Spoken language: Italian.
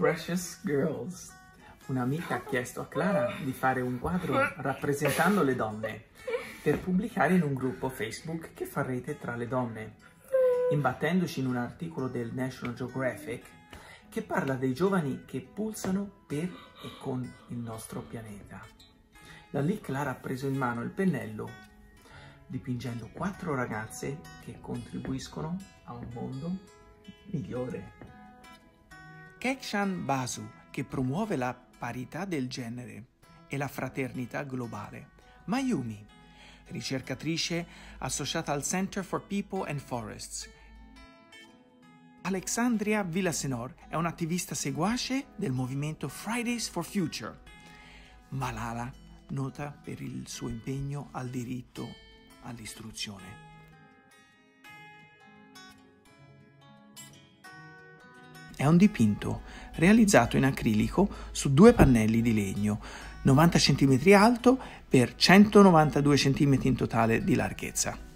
Precious Girls. Un'amica ha chiesto a Clara di fare un quadro rappresentando le donne per pubblicare in un gruppo Facebook che fa rete tra le donne, imbattendoci in un articolo del National Geographic che parla dei giovani che pulsano per e con il nostro pianeta. Da lì Clara ha preso in mano il pennello, dipingendo 4 ragazze che contribuiscono a un mondo migliore. Kehkashan Basu, che promuove la parità del genere e la fraternità globale. Mayumi, ricercatrice associata al Center for People and Forests. Alexandria Villaseñor è un'attivista seguace del movimento Fridays for Future. Malala, nota per il suo impegno al diritto all'istruzione. È un dipinto realizzato in acrilico su 2 pannelli di legno, 90 cm alto per 192 cm in totale di larghezza.